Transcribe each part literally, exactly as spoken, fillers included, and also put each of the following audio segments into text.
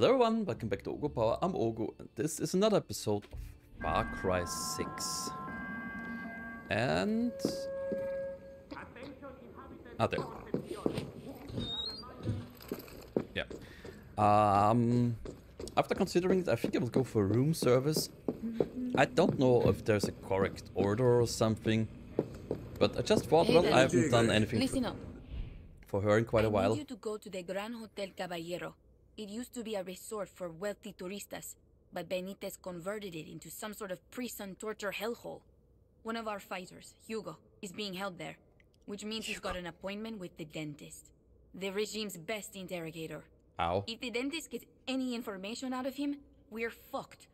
Hello everyone, welcome back to Ogo Power, I'm Ogo and this is another episode of Far Cry six. And... Ah, there. Yeah. Um, after considering it, I think I will go for room service. I don't know if there's a correct order or something, but I just thought, hey, well, I haven't done anything for, for her in quite I a while. I need you to go to the Grand Hotel Caballero. It used to be a resort for wealthy turistas, but Benitez converted it into some sort of prison torture hellhole. One of our fighters, Hugo, is being held there, which means Hugo. He's got an appointment with the dentist, the regime's best interrogator. Ow. If the dentist gets any information out of him, we're fucked.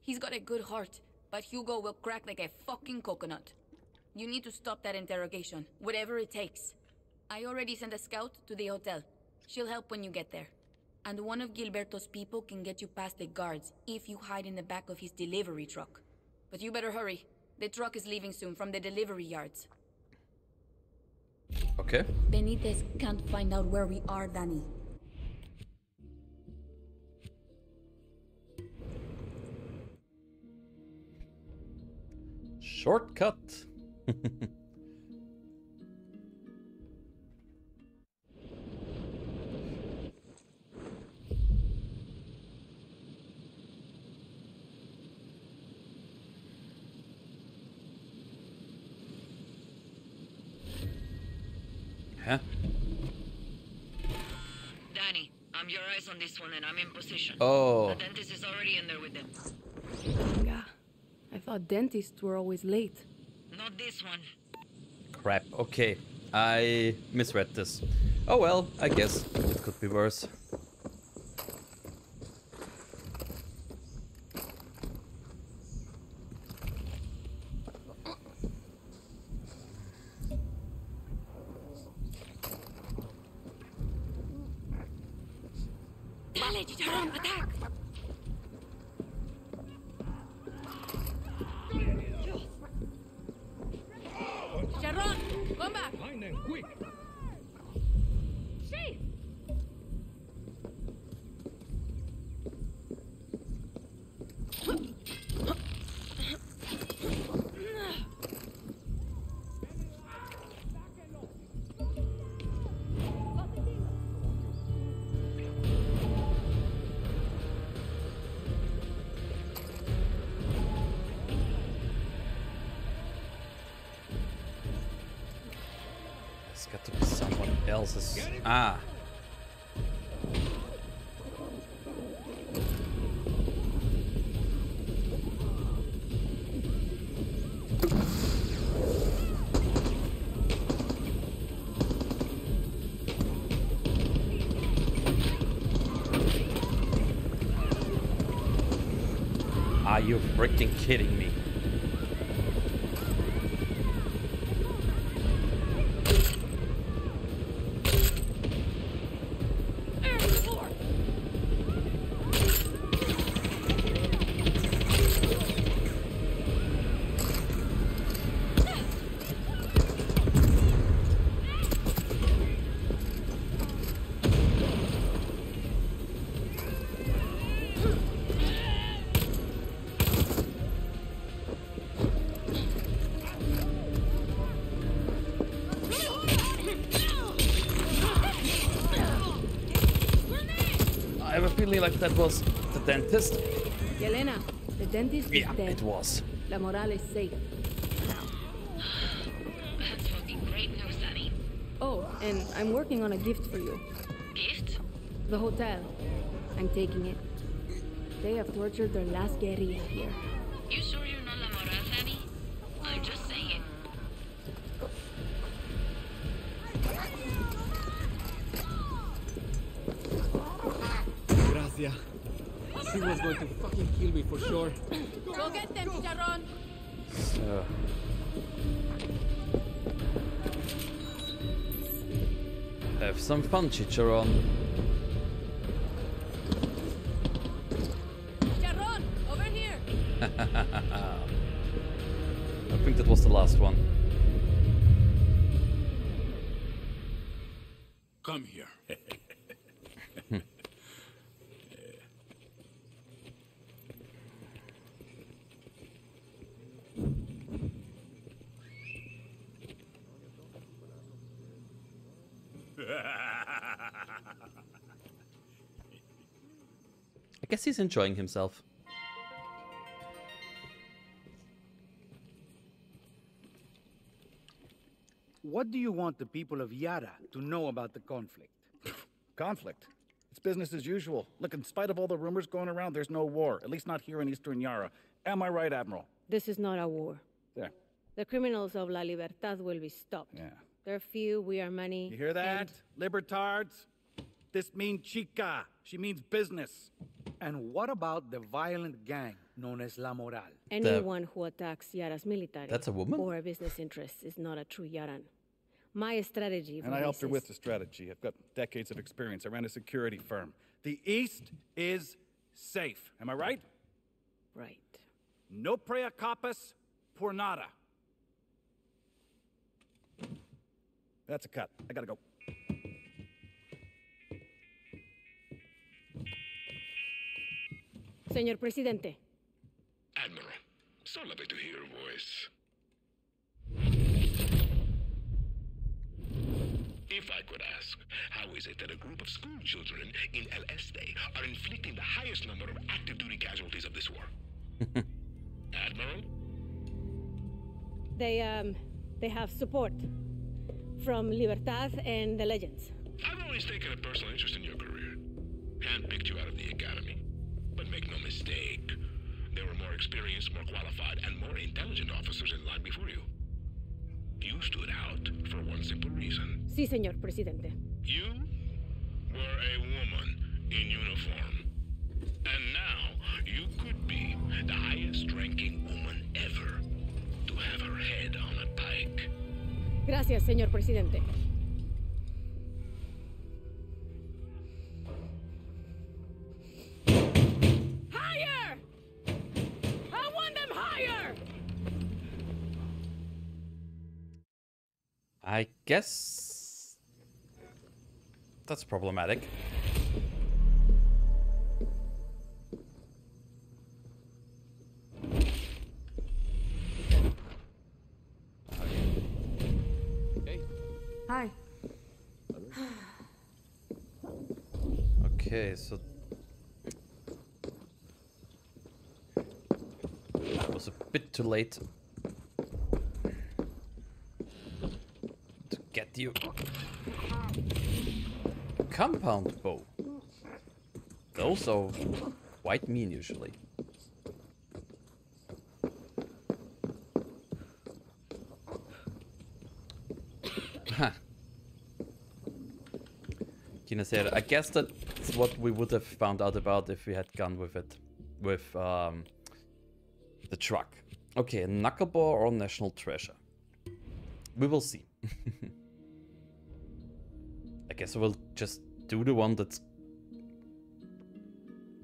He's got a good heart, but Hugo will crack like a fucking coconut. You need to stop that interrogation, whatever it takes. I already sent a scout to the hotel. She'll help when you get there. And one of Gilberto's people can get you past the guards if you hide in the back of his delivery truck. But you better hurry. The truck is leaving soon from the delivery yards. Okay. Benitez can't find out where we are, Danny. Shortcut. Huh? Danny, I'm your eyes on this one and I'm in position. Oh. The dentist is already in there with them. Yeah. I thought dentists were always late. Not this one. Crap. Okay. I misread this. Oh well, I guess it could be worse. Chicharron, attack! Chicharron, come back! Find them quick! Chief! Got to be someone else's. Ah. Are you freaking kidding me? Like that was the dentist. Elena, the dentist is yeah, dead. It was. La Moral is safe. That's fucking great news, Danny. Oh, and I'm working on a gift for you. Gift? The hotel. I'm taking it. They have tortured their last guerrilla here. You sure you're not La Moral, Danny? I'm just saying it. Yeah. She was going to fucking kill me for sure. Go get them, Chicharron! So. Have some fun, Chicharron. Chicharron, over here! I think that was the last one. Come here. guess he's enjoying himself. What do you want the people of Yara to know about the conflict? Conflict? It's business as usual. Look, in spite of all the rumors going around, there's no war. At least not here in Eastern Yara. Am I right, Admiral? This is not a war. There. The criminals of La Libertad will be stopped. Yeah. They're few, we are many. You hear that? And... Libertards? This means chica. She means business. And what about the violent gang known as La Moral? Anyone the... who attacks Yara's military That's a woman? or a business interests is not a true Yaran. My strategy... And I helped her with the strategy. I've got decades of experience. I ran a security firm. The East is safe. Am I right? Right. No prea capas, por nada. That's a cut. I gotta go. Señor Presidente. Admiral, so lovely to hear your voice. If I could ask, how is it that a group of school children in El Este are inflicting the highest number of active duty casualties of this war? Admiral? They, um, they have support from Libertad and the Legends. I've always taken a personal interest in your career. Handpicked you out of the academy. But make no mistake, there were more experienced, more qualified, and more intelligent officers in line before you. You stood out for one simple reason. Sí, señor Presidente. You were a woman in uniform. And now you could be the highest-ranking woman ever to have her head on a pike. Gracias, señor Presidente. I guess that's problematic. Okay. Hi. Okay, so that was a bit too late. Get you a compound bow. Those are quite mean usually. Kina said, I guess that's what we would have found out about if we had gone with it, with um, the truck. Okay, knuckleball or national treasure. We will see. I guess I will just do the one that's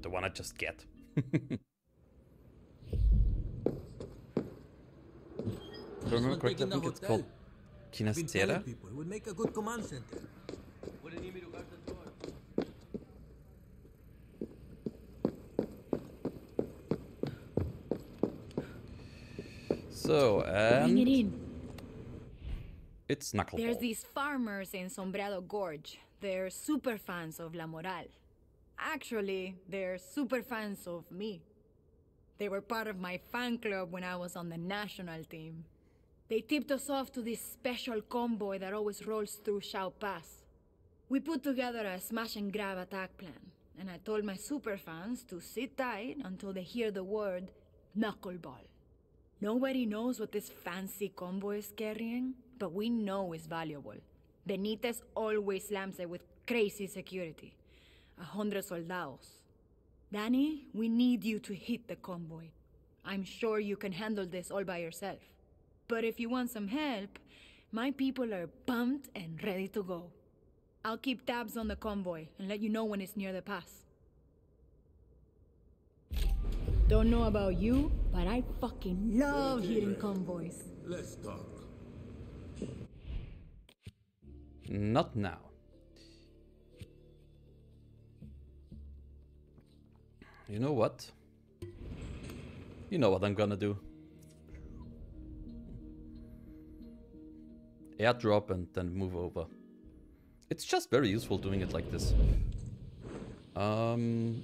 the one I just get. Remember correctly, I think it's called Kinastera. So and it in. It's knuckleball. There's these farmers in Sombrado Gorge. They're super fans of La Moral. Actually, they're super fans of me. They were part of my fan club when I was on the national team. They tipped us off to this special convoy that always rolls through Shao Pass. We put together a smash and grab attack plan, and I told my super fans to sit tight until they hear the word knuckleball. Nobody knows what this fancy convoy is carrying, but we know it's valuable. Benitez always slams it with crazy security. A hundred soldados. Danny, we need you to hit the convoy. I'm sure you can handle this all by yourself. But if you want some help, my people are pumped and ready to go. I'll keep tabs on the convoy and let you know when it's near the pass. Don't know about you, but I fucking love hitting convoys. Let's talk. Not now. You know what? You know what I'm gonna do. Airdrop and then move over. It's just very useful doing it like this. Um,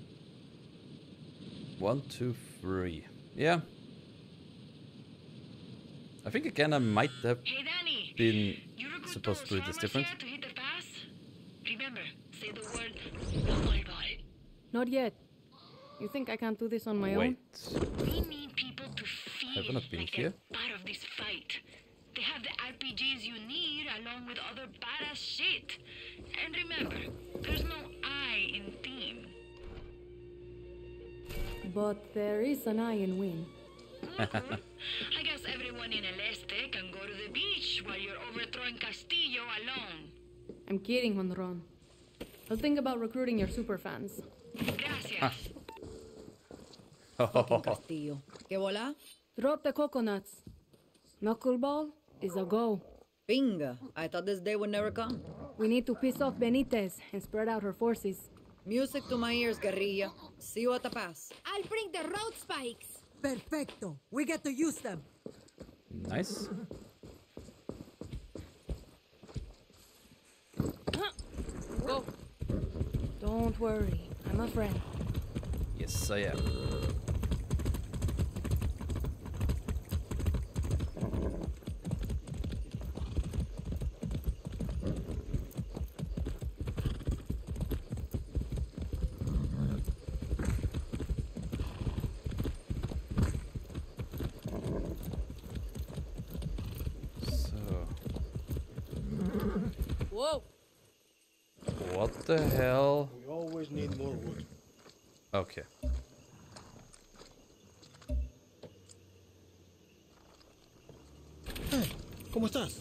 One, two, three. Yeah. I think again I might have hey, Danny. been supposed to read this different. To hit the pass? Remember, say the word. Don't worry about it. Not yet. You think I can't do this on my Wait. own? We need people to feel like they're here. part of this fight. They have the R P Gs you need along with other badass shit. And remember, there's no I in team. But there is an I in win. Mm-hmm. I guess everyone in El Este can go to the beach while you're overthrowing Castillo alone. I'm kidding, Juan Orón. I'll think about recruiting your superfans. Gracias. Castillo. ¿Qué bola? Drop the coconuts. Knuckleball is a go. Bingo. I thought this day would never come. We need to piss off Benitez and spread out her forces. Music to my ears, guerrilla. See you at the pass. I'll bring the road spikes. Perfecto. We get to use them. Nice. Go. Don't worry. I'm a friend. Yes, I am. The hell? We always need more wood. Okay. Hey, ¿cómo estás?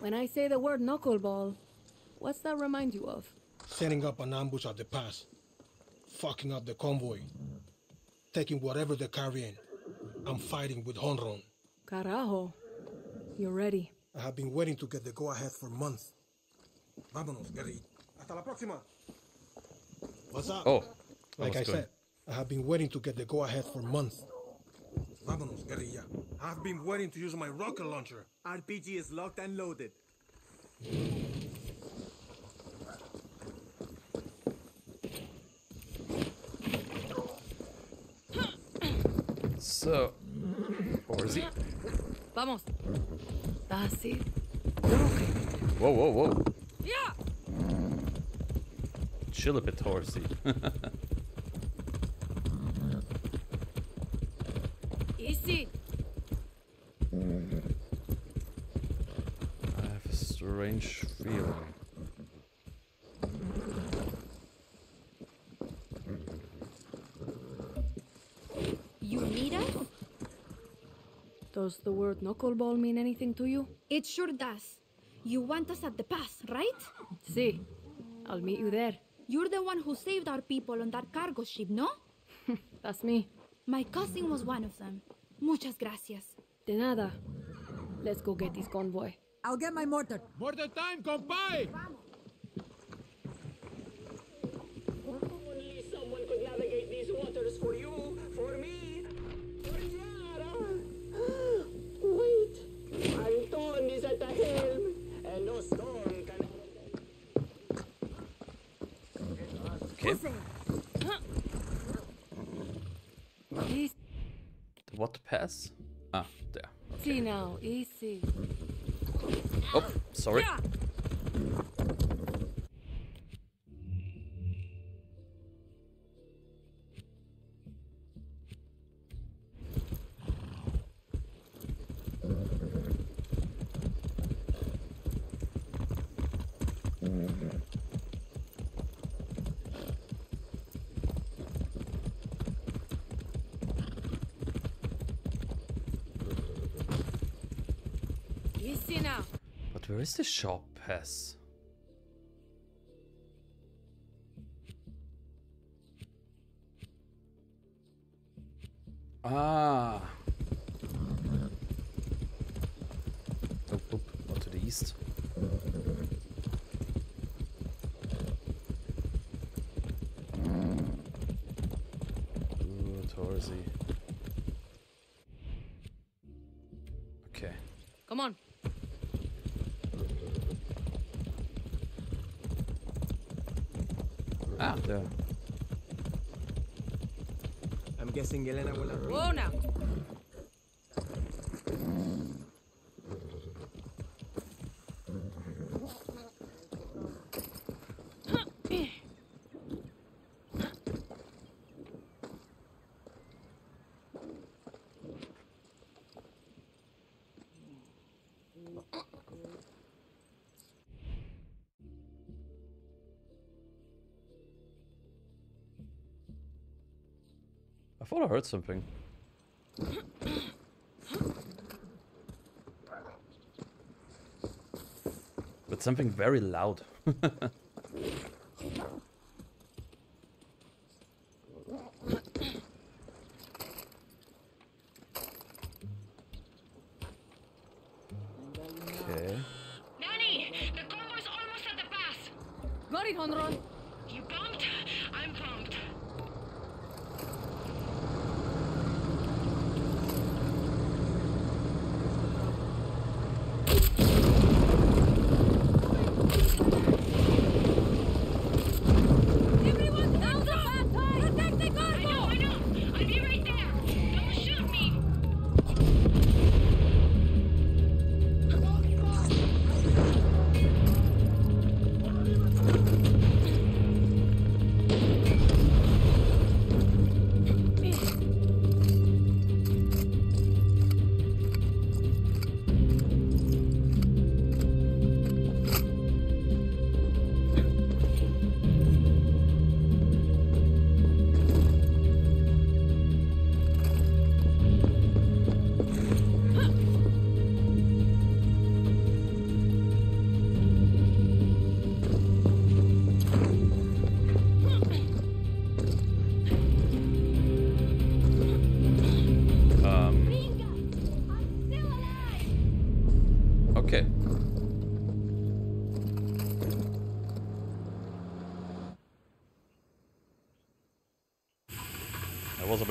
When I say the word knuckleball, what's that remind you of? Setting up an ambush at the pass, fucking up the convoy, taking whatever they're carrying. I'm fighting with Juan Orón. Carajo, you're ready. I have been waiting to get the go-ahead for months. Vámonos, guerrilla. What's up? Oh, like I good. said, I have been waiting to get the go-ahead for months. Vámonos, guerrilla. I've been waiting to use my rocket launcher. R P G is locked and loaded. So, where is he? Vamos. That's it. Whoa, whoa, whoa. Yeah. Chill a bit, horsey. Easy. I have a strange feeling. You need us? Does the word knuckleball mean anything to you? It sure does. You want us at the pass, right? Si. I'll meet you there. You're the one who saved our people on that cargo ship, no? That's me. My cousin was one of them. Muchas gracias. De nada. Let's go get this convoy. I'll get my mortar. Mortar time, compay! Only someone could navigate these waters for you, for me, for Yara. Wait. Anton is at the helm, and no storm. Okay. What pass? Ah, there. Okay. See now, easy. Oh, sorry. Yeah. Where is the Shao Pass? Ah. Oh, oh, oh, to the east. Ooh, Torsi. Okay. Come on. Ah, there. I'm guessing Elena will have... Whoa now! I thought I heard something. But something very loud.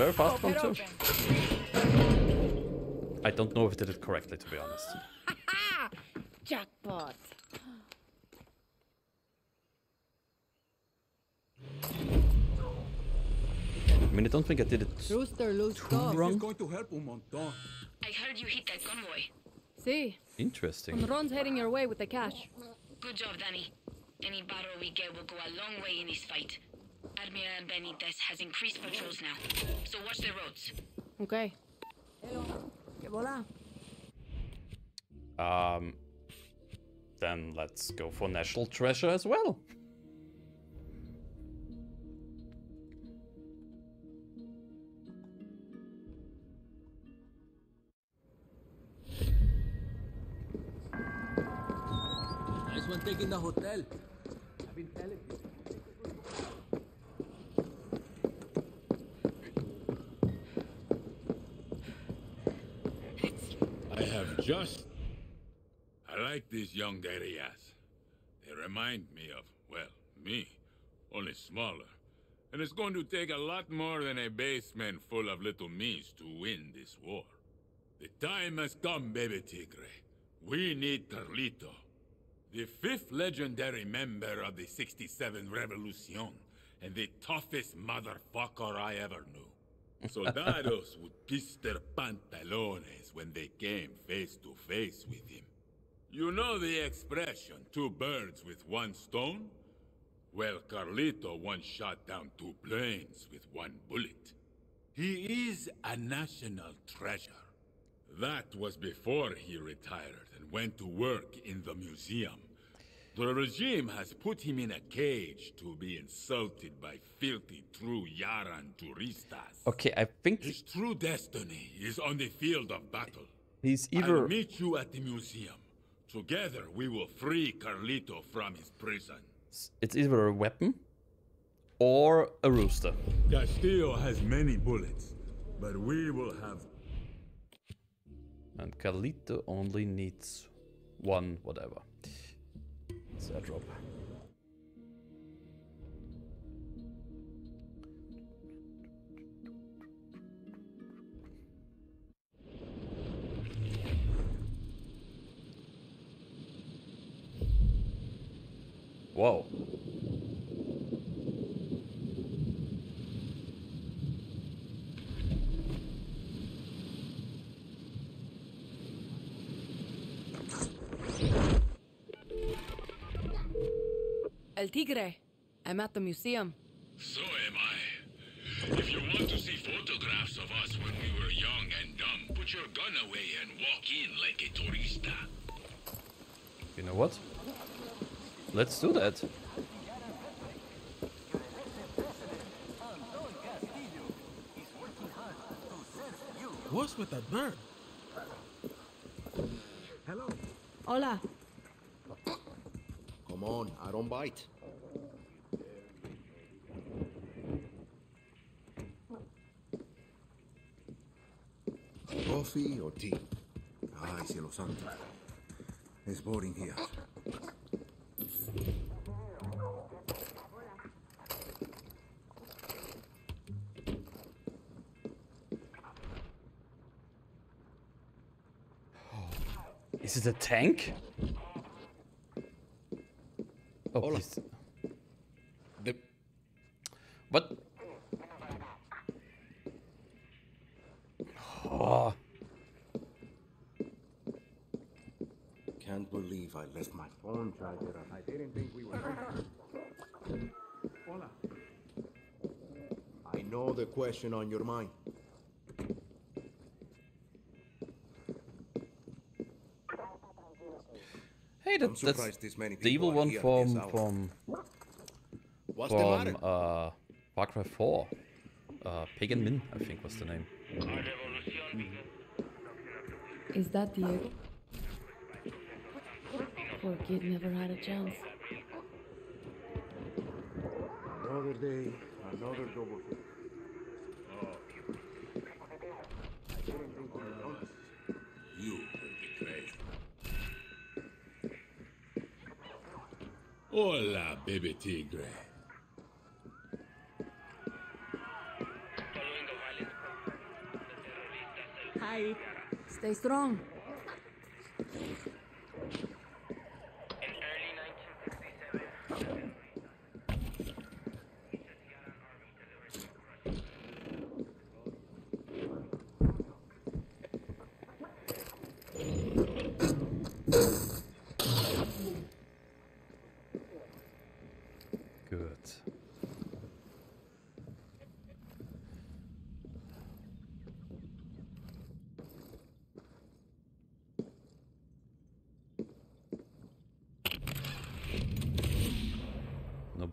Very fast one too. I don't know if I did it correctly, to be honest. Jackpot. I mean, I don't think I did it too wrong. I heard you hit that convoy. See. Interesting. Ron's heading your way with the cash. Good job, Danny. Any barrel we get will go a long way in this fight. Admiral Benitez has increased patrols now, so watch the roads. Okay. Um, then let's go for National Treasure as well. Nice one taking the hotel. I've been telling you. Just, I like these young guerrillas. They remind me of, well, me, only smaller. And it's going to take a lot more than a basement full of little me's to win this war. The time has come, baby Tigre. We need Tarlito, the fifth legendary member of the sixty-seven Revolution, and the toughest motherfucker I ever knew. Soldados would piss their pantalones when they came face to face with him. You know the expression, two birds with one stone? Well, Carlito once shot down two planes with one bullet. He is a national treasure. That was before he retired and went to work in the museum. The regime has put him in a cage to be insulted by filthy true Yara and turistas. Okay, I think... His true destiny is on the field of battle. He's either... I'll meet you at the museum. Together we will free Carlito from his prison. It's either a weapon or a rooster. Castillo has many bullets, but we will have... And Carlito only needs one whatever. Drop. Whoa. El Tigre. I'm at the museum. So am I. If you want to see photographs of us when we were young and dumb, put your gun away and walk in like a tourista. You know what? Let's do that. What's with that bird? Hello. Hola. Come on, I don't bite. Coffee or tea? Ay, cielo santo. It's boring here. Is it a tank? Oh, please. The... What? Oh. Can't believe I left my phone charger and I didn't think we were. Hola. I know the question on your mind. Hey, that, that's the evil one from from What's from the uh, Far Cry four. Uh, Pagan Min, I think, was the name. Is that you? Poor kid never had a chance. Another day, another double kill. Hola, baby tigre. Hi. Stay strong.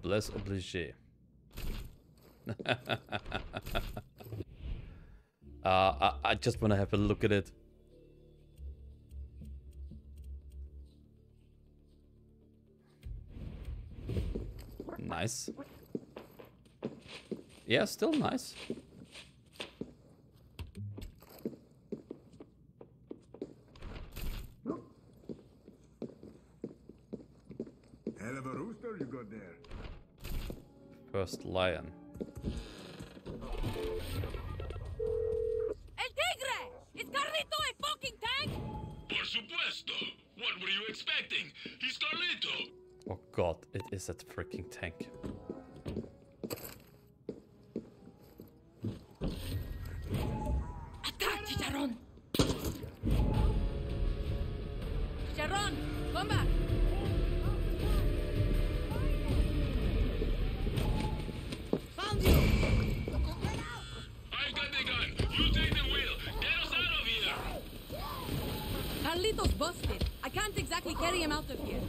Less obligé. uh, I, I just want to have a look at it. Nice. Yeah, still nice. Hell of a rooster you got there. First lion. El Tigre! Is Carlito a fucking tank? Por supuesto! What were you expecting? He's Carlito! Oh god, it is that freaking tank. Attack, Chicharron! Chicharron, come back! Carlito's busted. I can't exactly carry him out of here.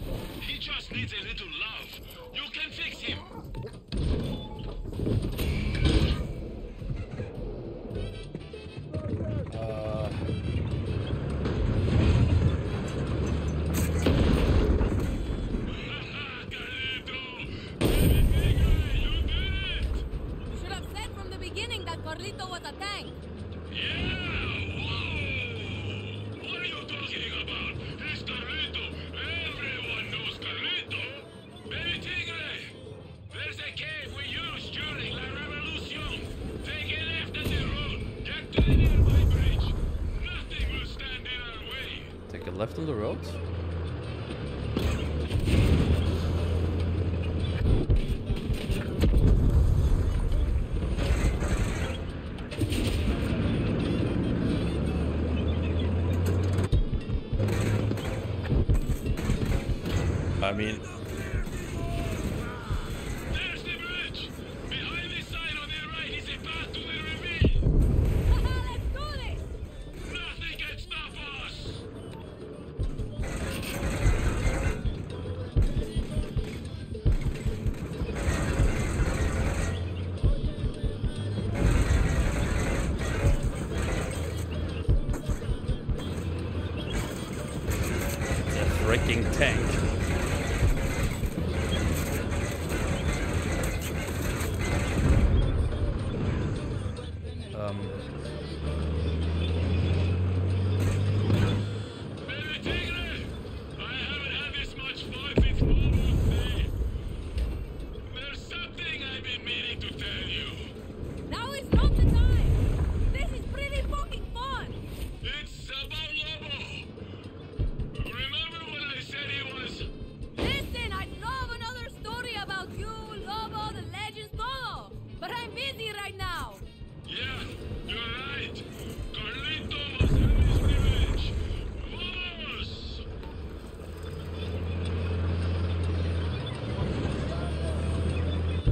He just needs a little love. You can fix him. Uh... You should have said from the beginning that Carlito was a tank. Yeah! Left on the road. I mean, wrecking tank. Um.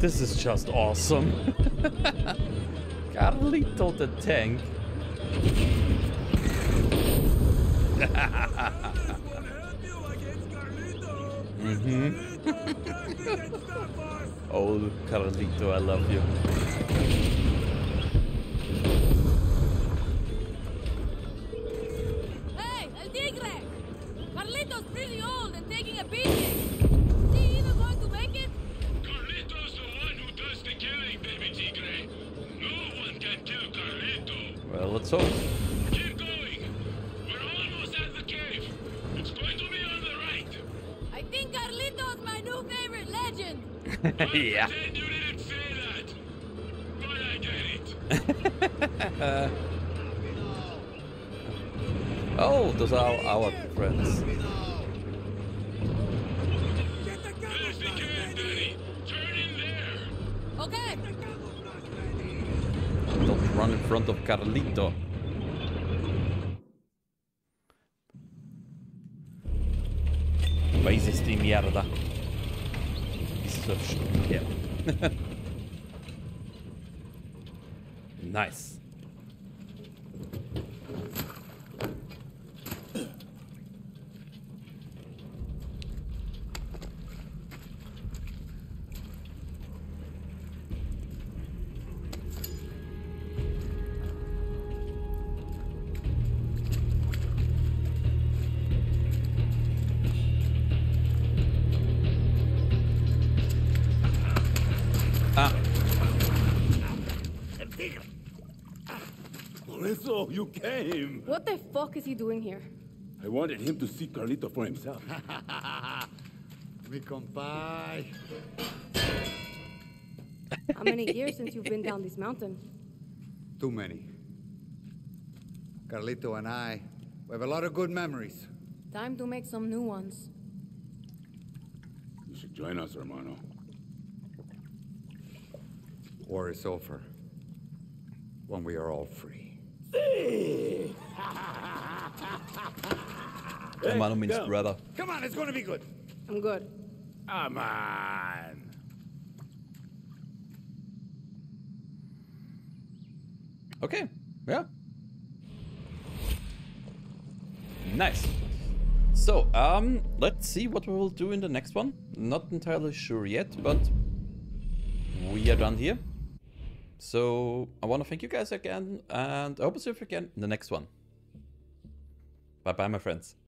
This is just awesome. Carlito the tank. Mm-hmm. Oh, Carlito, I love you. Hey, El Tigre! Carlito's pretty old and taking a beating. Well, let's hope. Keep going. We're almost at the cave. It's going to be on the right. I think Carlito's my new favorite legend. Yeah. I pretend you didn't say that, but I get it. uh, oh, those are our friends. There's the cave, Danny. Turn in there. Okay. Don't run in front of Carlito. Países de mierda. Piece of shit. Yeah. Nice. You came! What the fuck is he doing here? I wanted him to see Carlito for himself. Mi compay. How many years since you've been down this mountain? Too many. Carlito and I, we have a lot of good memories. Time to make some new ones. You should join us, hermano. War is over when we are all free. Come on, means brother. Come on, it's gonna be good. I'm good. Come on. Okay. Yeah. Nice. So, um, let's see what we will do in the next one. Not entirely sure yet, but we are done here. So, I want to thank you guys again, and I hope to see you again in the next one. Bye-bye, my friends.